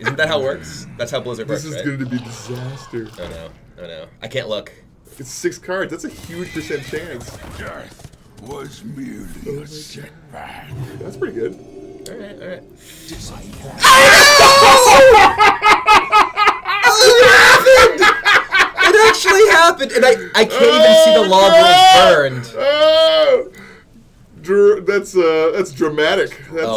Isn't that how it works? That's how Blizzard works, right? This is going to be disaster. Oh no, oh no. I can't look. It's 6 cards, that's a huge percent chance. Death was merely a setback. That's pretty good. Alright, alright. It happened! It actually happened! And I can't even see the lava burned. That's dramatic. That's, oh